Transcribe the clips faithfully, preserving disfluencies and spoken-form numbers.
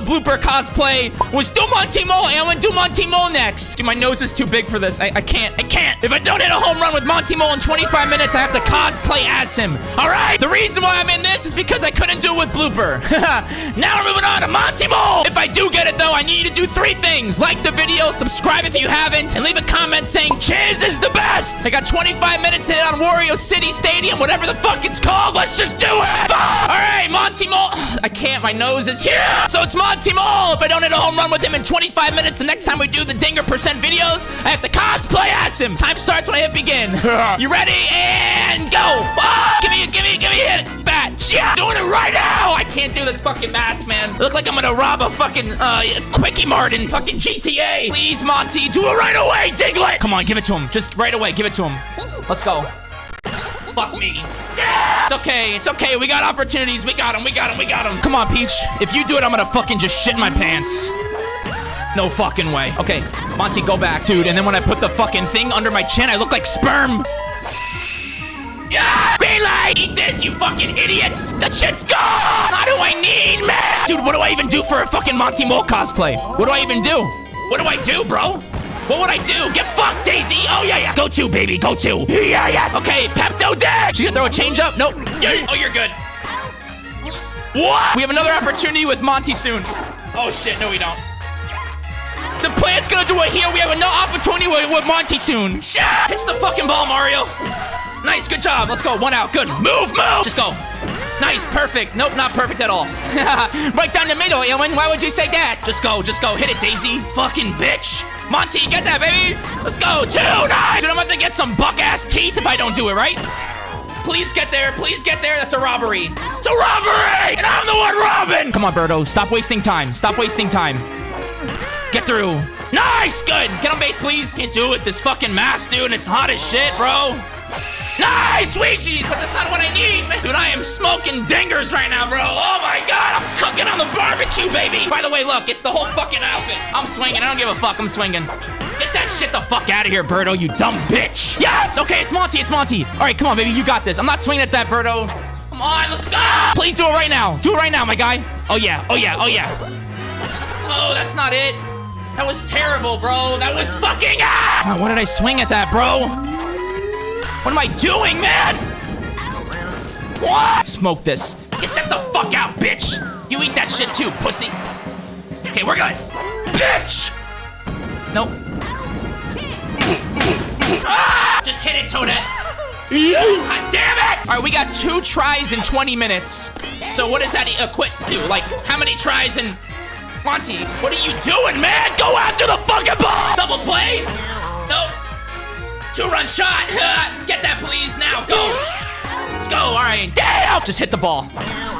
the blooper cosplay was do Monty Mole, and I want to do Monty Mole next. Dude, my nose is too big for this. I, I can't. I can't. If I don't hit a home run with Monty Mole in twenty-five minutes, I have to cosplay as him. All right? The reason why I'm in this is because I couldn't do it with blooper. Now we're moving on to Monty Mole. If I do get it, though, I need you to do three things. Like the video, subscribe if you haven't, and leave a comment saying, Chiz is the best. I got twenty-five minutes to hit on Wario City Stadium, whatever the fuck it's called. Let's just do it. All right, Monty Mole. I can't. My nose is here. So it's Monty Mole. If I don't hit a home run with him in twenty-five minutes, the next time we do the Dinger Percent videos, I have to cosplay as him. Time starts when I hit begin. You ready? And go. Oh, give me, give me, give me a hit. Bat. Yeah. Doing it right now. I can't do this fucking mask, man. I look like I'm gonna rob a fucking uh, Quickie Mart in fucking G T A. Please, Monty, do it right away, Diglett. Come on, give it to him. Just right away, give it to him. Let's go. Fuck me. Yeah! It's okay. It's okay. We got opportunities. We got him. We got him. We got him. Come on, Peach. If you do it, I'm gonna fucking just shit my pants. No fucking way. Okay, Monty, go back, dude. And then when I put the fucking thing under my chin, I look like sperm. Yeah! Be like, eat this, you fucking idiots! That shit's gone! How do I need, man? Dude, what do I even do for a fucking Monty Mole cosplay? What do I even do? What do I do, bro? What would I do? Get fucked, Daisy! Oh, yeah, yeah! Go to, baby, go to! Yeah, yes! Okay, Pepto Dad! She's gonna throw a change up? Nope. Yeah. Oh, you're good. What? We have another opportunity with Monty soon. Oh, shit, no, we don't. The plan's gonna do it here. We have another opportunity with Monty soon. Shit! Hits the fucking ball, Mario. Nice, good job. Let's go. One out. Good. Move, move. Just go. Nice, perfect. Nope, not perfect at all. Right down the middle, Ewan. Why would you say that? Just go, just go. Hit it, Daisy. Fucking bitch. Monty, get that, baby. Let's go. Two, nine. Dude, I'm about to get some buck-ass teeth if I don't do it, right? Please get there. Please get there. That's a robbery. It's a robbery! And I'm the one robbing! Come on, Birdo. Stop wasting time. Stop wasting time. Get through. Nice, good. Get on base, please. Can't do it. This fucking mask, dude. It's hot as shit, bro. Nice, Ouija, but that's not what I need, man. Dude, I am smoking dingers right now, bro. Oh my god, I'm cooking on the barbecue, baby. By the way, look, it's the whole fucking outfit. I'm swinging. I don't give a fuck. I'm swinging. Get that shit the fuck out of here, Birdo, you dumb bitch. Yes, okay, it's Monty. It's Monty. All right, come on, baby. You got this. I'm not swinging at that, Birdo. Come on, let's go. Please do it right now. Do it right now, my guy. Oh, yeah. Oh, yeah. Oh, yeah. Oh, that's not it. That was terrible, bro. That was fucking... Ah! Why did I swing at that, bro? What am I doing, man? What? Smoke this. Get that the fuck out, bitch. You eat that shit too, pussy. Okay, we're good. Bitch! Nope. Ah! Just hit it, Toadette. God damn it! All right, we got two tries in twenty minutes. So what does that equate to? Like, how many tries in... Monty, what are you doing, man? Go after the fucking ball! Double play? Nope. Two-run shot. Get that, please. Now, go. Let's go. All right. Damn. Just hit the ball.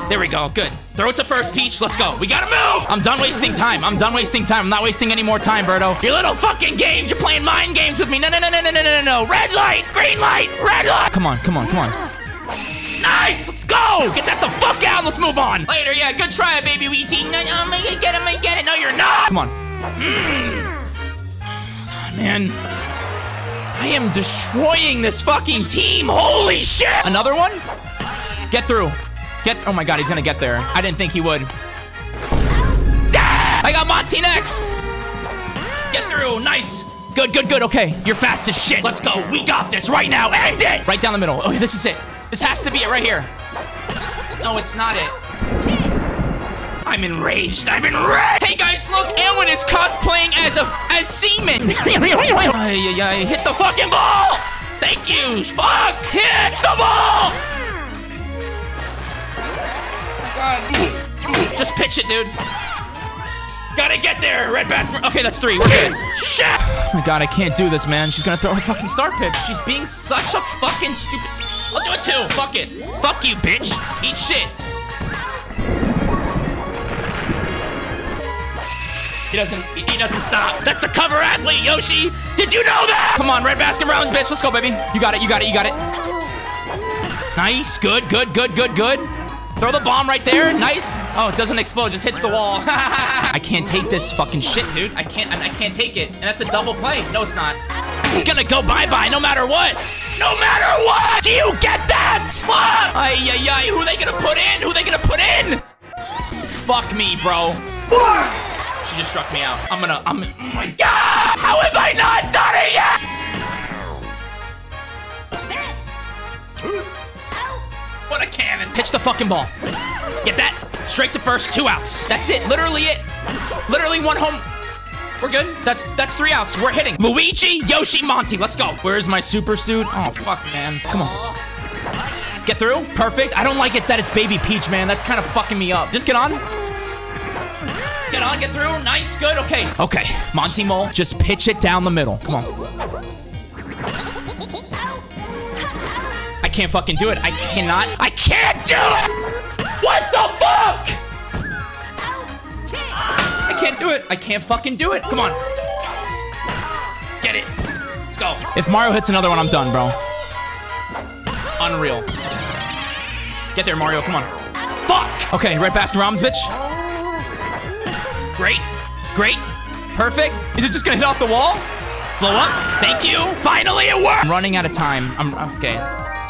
There we go. Good. Throw it to first, Peach. Let's go. We gotta move. I'm done wasting time. I'm done wasting time. I'm not wasting any more time, Birdo. Your little fucking games. You're playing mind games with me. No, no, no, no, no, no, no, no. Red light. Green light. Red light. Come on. Come on. Come on. Nice. Let's go. Get that the fuck out. Let's move on. Later. Yeah. Good try, baby. We eat. No, no, I'm gonna get it. I'm gonna get it. No, you're not. Come on. Mm. Oh, man. I am destroying this fucking team. Holy shit! Another one? Get through. Get. Oh my god, he's gonna get there. I didn't think he would. Ah! I got Monty next. Get through. Nice. Good, good, good. Okay, you're fast as shit. Let's go. We got this right now. End it. Right down the middle. Okay, this is it. This has to be it right here. No, it's not it. I'm enraged. I'm enraged. Hey guys, look, Ewan is cosplaying as a as semen. I, I, I hit the fucking ball. Thank you. Fuck. Hit the ball. God. Just pitch it, dude. Gotta get there. Red basket. Okay, that's three. We're good. Shit. Oh my god, I can't do this, man. She's gonna throw her fucking star pitch. She's being such a fucking stupid. I'll do it too. Fuck it. Fuck you, bitch. Eat shit. He doesn't, he doesn't stop. That's the cover athlete, Yoshi. Did you know that? Come on, Red Baskin Robbins, bitch. Let's go, baby. You got it, you got it, you got it. Nice, good, good, good, good, good. Throw the bomb right there, nice. Oh, it doesn't explode, just hits the wall. I can't take this fucking shit, dude. I can't, I can't take it. And that's a double play. No, it's not. It's gonna go bye-bye no matter what. No matter what! Do you get that? Fuck! Ay, ay, ay, who are they gonna put in? Who are they gonna put in? Fuck me, bro. What? She just struck me out. I'm gonna, I'm, oh my God! How have I not done it yet? What a cannon. Pitch the fucking ball. Get that. Straight to first, two outs. That's it, literally it. Literally one home. We're good. That's that's three outs. We're hitting. Luigi, Yoshi, Monty. Let's go. Where is my super suit? Oh, fuck, man. Come on. Get through. Perfect. I don't like it that it's Baby Peach, man. That's kind of fucking me up. Just get on. Get on, get through. Nice, good, okay. Okay, Monty Mole, just pitch it down the middle. Come on. I can't fucking do it. I cannot. I can't do it! What the fuck? I can't do it. I can't fucking do it. Come on. Get it. Let's go. If Mario hits another one, I'm done, bro. Unreal. Get there, Mario. Come on. Fuck! Okay, Red Baskin Robbins, bitch. Great. Great. Perfect. Is it just gonna hit off the wall? Blow up. Thank you. Finally, it worked! I'm running out of time. I'm... Okay.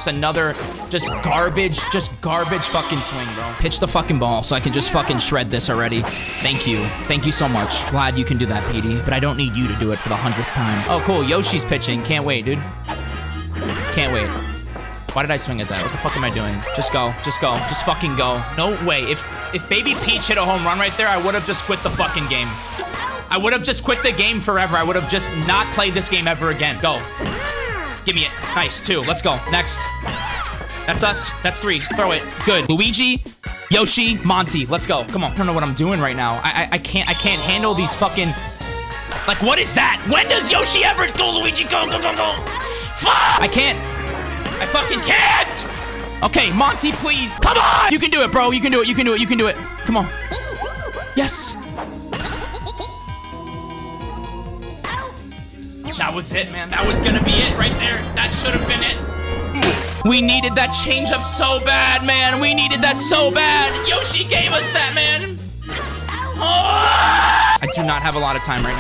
Another just garbage, just garbage fucking swing, bro. Pitch the fucking ball so I can just fucking shred this already. Thank you. Thank you so much. Glad you can do that, Petey. But I don't need you to do it for the hundredth time. Oh, cool. Yoshi's pitching. Can't wait, dude. Can't wait. Why did I swing at that? What the fuck am I doing? Just go. Just go. Just fucking go. No way. If if Baby Peach hit a home run right there, I would have just quit the fucking game. I would have just quit the game forever. I would have just not played this game ever again. Go. Give me it. Nice, two. Let's go. Next. That's us. That's three. Throw it. Good. Luigi, Yoshi, Monty. Let's go. Come on. I don't know what I'm doing right now. I, I I can't I can't handle these fucking... Like, what is that? When does Yoshi ever go, Luigi? Go, go, go, go. Fuck! I can't. I fucking can't! Okay, Monty, please. Come on! You can do it, bro. You can do it. You can do it. You can do it. Come on. Yes. That was it, man. That was gonna be it right there. That should have been it. We needed that changeup so bad, man. We needed that so bad. Yoshi gave us that, man. Oh! I do not have a lot of time right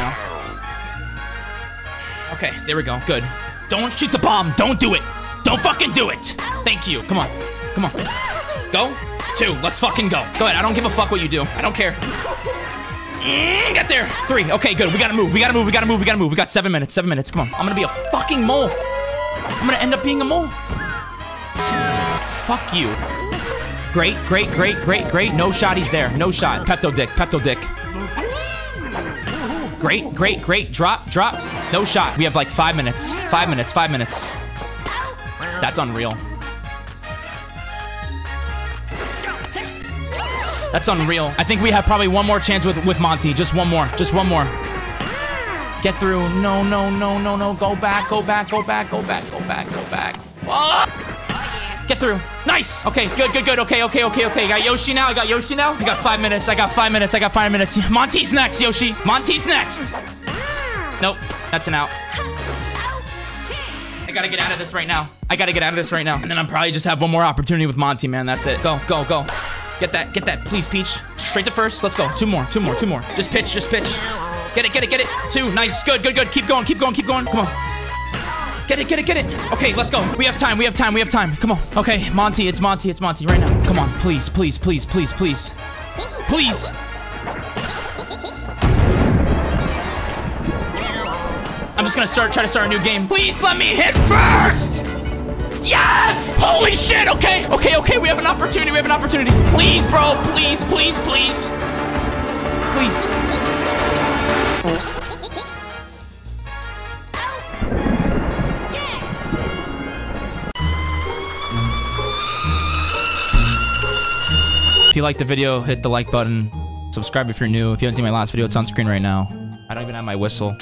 now. Okay, there we go. Good. Don't shoot the bomb. Don't do it. Don't fucking do it. Thank you. Come on. Come on. Go. Two. Let's fucking go. Go ahead. I don't give a fuck what you do. I don't care. Get there. Three. Okay, good. We gotta move. We gotta move. We gotta move. We gotta move. We got seven minutes. Seven minutes. Come on. I'm gonna be a fucking mole. I'm gonna end up being a mole. Fuck you. Great, great, great, great, great. No shot. He's there. No shot. Pepto dick. Pepto dick. Great, great, great. Drop, drop. No shot. We have like five minutes. Five minutes. Five minutes. That's unreal. That's unreal. I think we have probably one more chance with, with Monty. Just one more. Just one more. Get through. No, no, no, no, no. Go back. Go back. Go back. Go back. Go back. Go back. Oh! Get through. Nice. Okay. Good, good, good. Okay, okay, okay, okay. I got Yoshi now. I got Yoshi now. I got five minutes. I got five minutes. I got five minutes. Monty's next, Yoshi. Monty's next. Nope. That's an out. I gotta get out of this right now. I gotta get out of this right now. And then I'm probably just have one more opportunity with Monty, man. That's it. Go, go, go. Get that, get that, please, Peach. Straight to first, let's go. Two more, two more, two more. Just pitch, just pitch. Get it, get it, get it. Two, nice, good, good, good. Keep going, keep going, keep going. Come on. Get it, get it, get it. Okay, let's go. We have time, we have time, we have time. Come on. Okay, Monty, it's Monty, it's Monty right now. Come on, please, please, please, please, please. Please. I'm just gonna start, try to start a new game. Please let me hit first! Yes! Holy shit! Okay, okay, okay. We have an opportunity. We have an opportunity. Please, bro. Please, please, please. Please. If you liked the video, hit the like button. Subscribe if you're new. If you haven't seen my last video, it's on screen right now. I don't even have my whistle.